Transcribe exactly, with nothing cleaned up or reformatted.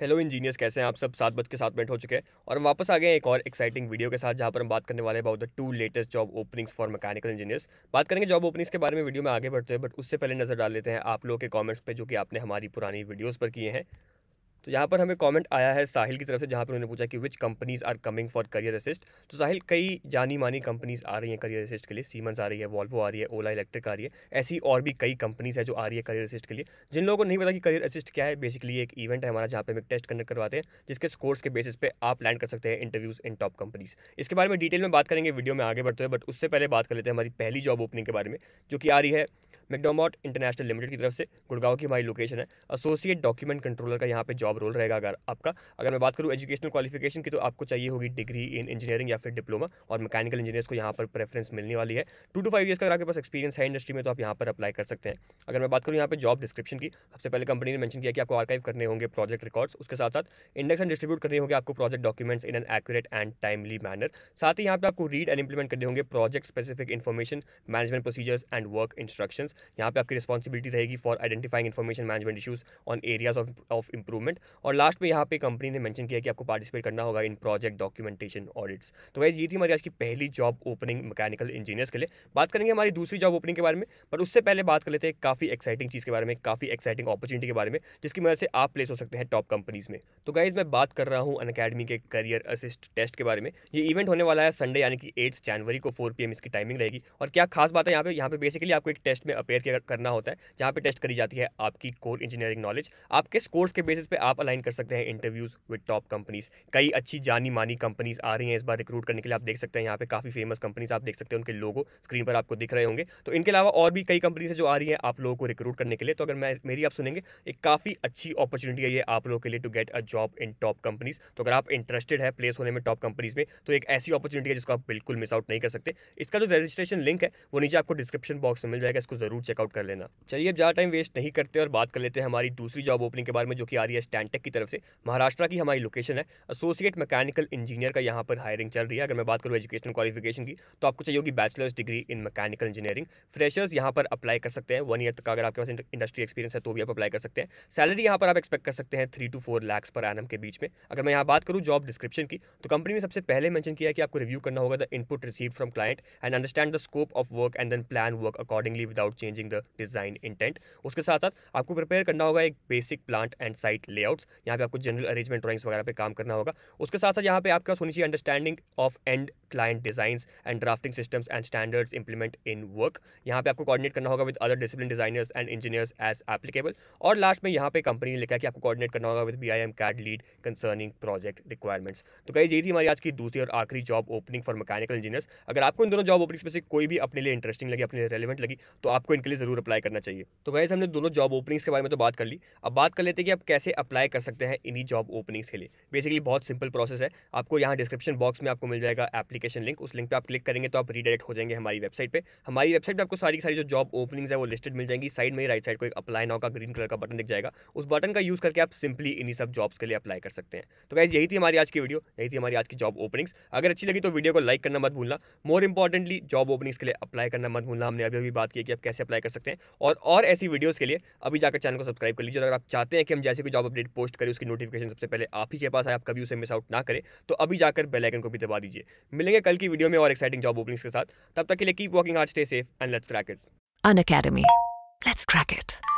Hello engineers, कैसे हैं आप सब। सात बज के सात मिनट हो चुके हैं और हम वापस आ गए एक और एक्साइटिंग वीडियो के साथ, जहां पर हम बात करने वाले हैं about the two latest job openings for mechanical engineers. बात करेंगे जॉब ओपनिंग्स के बारे में वीडियो में आगे बढ़ते हैं, बट उससे पहले नज़र डाल लेते हैं आप लोगों के कॉमेंट्स पर, जो कि आपने हमारी पुरानी वीडियोज़ पर किए हैं। तो यहाँ पर हमें कमेंट आया है साहिल की तरफ से, जहाँ पर उन्होंने पूछा कि which companies are coming for career assist. तो साहिल, कई जानी मानी कंपनीज़ आ रही हैं करियर असिस्ट के लिए। सीमेंस आ रही है, वॉल्वो आ रही है, ओला इलेक्ट्रिक आ रही है, ऐसी और भी कई कंपनीज़ है जो आ रही है करियर असिस्ट के लिए। जिन लोगों को नहीं पता कि करियर असिस्ट क्या है, बेसिकली एक इवेंट है हमारा जहाँ पर हम एक टेस्ट कंडक्ट करवाते हैं, जिसके स्कोर्स के बेसिस पे आप लैंड कर सकते हैं इंटरव्यूज़ इन टॉप कंपनीज़। इसके बारे में डिटेल में बात करेंगे वीडियो में आगे बढ़ते हैं, बट उससे पहले बात कर लेते हैं हमारी पहली जॉब ओपनिंग के बारे में, जो कि आ रही है मैकडर्मॉट इंटरनेशनल लिमिटेड की तरफ से। गुड़गांव की हमारी लोकेशन है। एसोसिएट डॉक्यूमेंट कंट्रोलर का यहाँ पे जॉब रोल रहेगा। अगर आपका अगर मैं बात करूँ एजुकेशनल क्वालिफिकेशन की, तो आपको चाहिए होगी डिग्री इन इंजीनियरिंग या फिर डिप्लोमा, और मैकेनिकल इंजीनियर्स को यहाँ पर प्रेफरेंस मिलने वाली है। टू टू फाइव ईयर्स का अगर आपके पास एक्सपीरियंस है इंडस्ट्री में, तो आप यहाँ पर अप्लाई कर सकते हैं। अगर मैं बात करूँ यहाँ पर जॉब डिस्क्रिप्शन की, सबसे पहले कंपनी ने मेंशन किया कि आपको आर्काइव करने होंगे प्रोजेक्ट रिकॉर्ड्स, उसके साथ साथ इंडेक्स एंड डिस्ट्रीब्यूट करने होंगे आपको project documents in an accurate and timely manner. साथ ही यहाँ पर आपको रीड एंड इंप्लीमेंट करने होंगे project specific information, management procedures and work instructions. यहाँ पे आपकी रिस्पॉन्सिबिलिटी रहेगी for identifying information management issues on areas of of improvement. और लास्ट में यहाँ पे कंपनी ने मेंशन किया कि आपको पार्टिसिपेट करना होगा इन प्रोजेक्ट डॉक्यूमेंटेशन ऑडिट्स। तो गाइस, ये थी हमारी आज की पहली जॉब ओपनिंग मैकेनिकल इंजीनियर्स के लिए। बात करेंगे हमारी दूसरी जॉब ओपनिंग के बारे में, पर उससे पहले बात कर लेते हैं काफ़ी एक्साइटिंग चीज़ के बारे में, काफ़ी एक्साइटिंग अपॉर्चुनिटी के बारे में, जिसकी वजह से आप प्लेस हो सकते हैं टॉप कंपनीज़ में। तो गाइस, मैं बात कर रहा हूँ अनअकैडमी के करियर असिस्ट टेस्ट के बारे में। ये इवेंट होने वाला है संडे यानी कि एट्थ जनवरी को फोर पी एम इसकी टाइमिंग रहेगी। और क्या खास बात है यहाँ पे, यहाँ पे बेसिकली आपको एक टेस्ट में अपेयर करना होता है, जहाँ पे टेस्ट करी जाती है आपकी कोर इंजीनियरिंग नॉलेज। आपके स्कोर्स के बेसिस पे आप अलाइन कर सकते हैं इंटरव्यूज विद टॉप कंपनीज। कई अच्छी जानी मानी कंपनीज आ रही हैं इस बार रिक्रूट करने के लिए। आप देख सकते हैं यहाँ पे काफ़ी फेमस कंपनीज आप देख सकते हैं, उनके लोगो स्क्रीन पर आपको दिख रहे होंगे। तो इनके अलावा और भी कई कंपनीज है जो आ रही है आप लोगों को रिक्रूट करने के लिए। तो अगर मैं मेरी आप सुनेंगे, एक काफ़ी अच्छी अपॉर्चुनिटी है ये आप लोगों के लिए to get a job in top companies. तो अगर आप इंटरेस्टेड है प्लेस होने में टॉप कंपनीज में, तो एक ऐसी अपॉर्चुनिटी है जिसको आप बिल्कुल मिस आउट नहीं कर सकते। इसका जो रजिस्ट्रेशन लिंक है वो नीचे आपको डिस्क्रिप्शन बॉक्स में मिल जाएगा, इसको जरूर चेकआउट कर लेना। चलिए, अब ज़्यादा टाइम वेस्ट नहीं करते और बात कर लेते हैं हमारी दूसरी जॉब ओपनिंग के बारे में, जो कि आ रही है स्टैंटेक की तरफ से। महाराष्ट्र की हमारी लोकेशन है। एसोसिएट मैकेनिकल इंजीनियर का यहाँ पर हायरिंग चल रही है। अगर मैं बात करूँ एजुकेशनल क्वालिफिकेशन की, तो आपको चाहिए होगी bachelors degree in mechanical engineering. Freshers यहाँ पर अप्लाई कर सकते हैं। वन ईयर तक का अगर आपके पास इंडस्ट्री एक्सपीरियंस है तो भी आप अप्लाई कर सकते हैं। सैलरी यहाँ पर आप एक्सपेक्ट कर सकते हैं three to four lakhs per annum के बीच में। अगर मैं यहाँ बात करूँ जॉब डिस्क्रिप्शन की, तो कंपनी ने सबसे पहले मैंशन किया कि आपको रिव्यू करना होगा the input receive from client and understand the scope of work and then plan work accordingly without changing the design intent. उसके साथ साथ आपको प्रिपेयर करना होगा एक basic plant and site layouts. यहाँ पे आपको जनरल अरेंजमेंट ड्राइंग्स वगैरह पे काम करना होगा। उसके साथ साथ यहाँ पे आपके पास होनी चाहिए understanding of and client designs and drafting systems and standards implement in work. यहाँ पे आपको कोऑर्डिनेट करना होगा with other discipline designers and engineers as applicable. और लास्ट में यहाँ पे कंपनी ने लिखा है कि आपको कोऑर्डिनेट करना होगा with B I M CAD lead concerning project requirements. तो गाइस, ये थी हमारी आज की दूसरी और आखिरी job opening for mechanical engineers. अगर आपको इन दोनों जॉब ओपनिंग्स में से कोई भी अपने लिए इंटरेस्टिंग लगी, अपने लिए रेलिवेंट लगी, तो आपको इनके लिए जरूर अप्लाई करना चाहिए। तो गाइस, हमने दोनों जॉब ओपनिंग्स के बारे में तो बात कर ली। अब बात कर लेते हैं कि आप कैसे अप्लाई कर सकते हैं इन्हीं जॉब ओपनिंग्स के लिए। बेसिकली बहुत सिंपल प्रोसेस है। आपको यहाँ डिस्क्रिप्शन बॉक्स में आपको मिल जाएगा एप्लीकेशन लिंक। उस लिंक पे आप क्लिक करेंगे तो आप रीडायरेक्ट हो जाएंगे हमारी वेबसाइट पे। हमारी वेबसाइट पे आपको सारी की सारी जो जॉब ओपनिंग्स है वो लिस्टेड मिल जाएंगी। साइड में ही राइट साइड को एक अप्लाई नाउ का ग्रीन कलर का बटन दिख जाएगा। उस बटन का यूज़ करके आप सिंपली इन्हीं सब जॉब्स के लिए अप्लाई कर सकते हैं। तो गाइस, यही थी हमारी आज की वीडियो, यही थी हमारी आज की जॉब ओपनिंग्स। अगर अच्छी लगी तो वीडियो को लाइक करना मत भूलना। मोर इंपॉर्टेंटली, जॉब ओपनिंग्स के लिए अप्लाई करना मत भूलना। हमने अभी अभी बात की कि आप कैसे अप्लाई कर सकते हैं, और और ऐसी वीडियोज़ के लिए अभी जाकर चैनल को सब्सक्राइब कर लीजिए। अगर आप चाहते हैं कि हम जैसे कोई जॉब अपडेट पोस्ट करें उसकी नोटिफिकेशन सबसे पहले आप ही के पास आए, आप कभी उसे मिस आउट ना करें, तो अभी जाकर बेल आइकन को भी दबा दीजिए। मिलेंगे कल की वीडियो में और एक्साइटिंग जॉब ओपनिंग्स के साथ। तब तक के लिए keep walking hard, stay safe and let's crack it. Unacademy, let's crack it.